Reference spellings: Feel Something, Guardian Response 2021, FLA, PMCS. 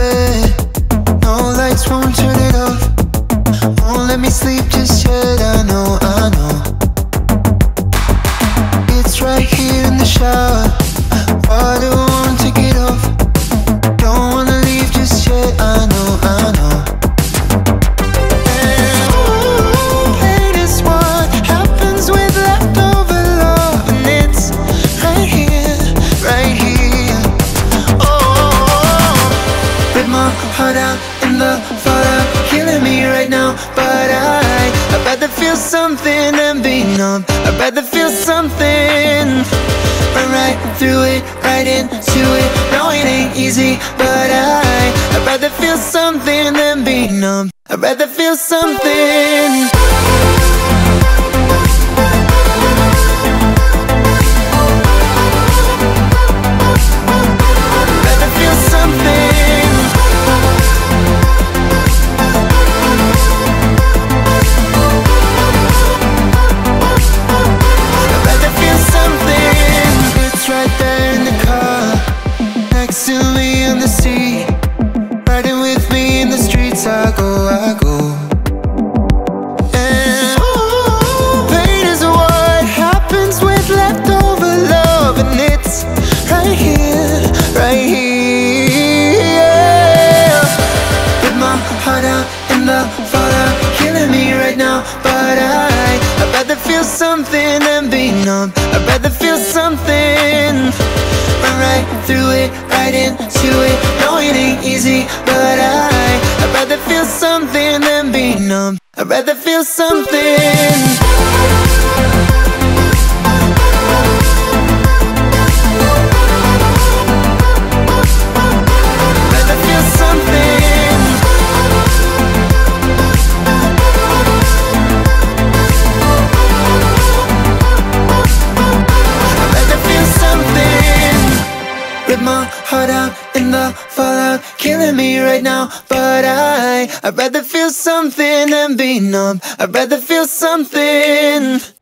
bed. No lights, won't turn it off. Won't let me sleep just yet. I know, I know. It's right here in the shower. Why do I want to get off? Don't wanna leave just yet. I know, I know. Heart out in the fallout, killing me right now. But I'd rather feel something than be numb. I'd rather feel something. Run right through it, right into it. No, it ain't easy, but I'd rather feel something than be numb. I'd rather feel something. Something and be numb. I'd rather feel something. Run right through it, right into it. No, it ain't easy, but I'd rather feel something than be numb. I'd rather feel something. Heart out in the fallout, killing me right now. But I'd rather feel something than be numb. I'd rather feel something.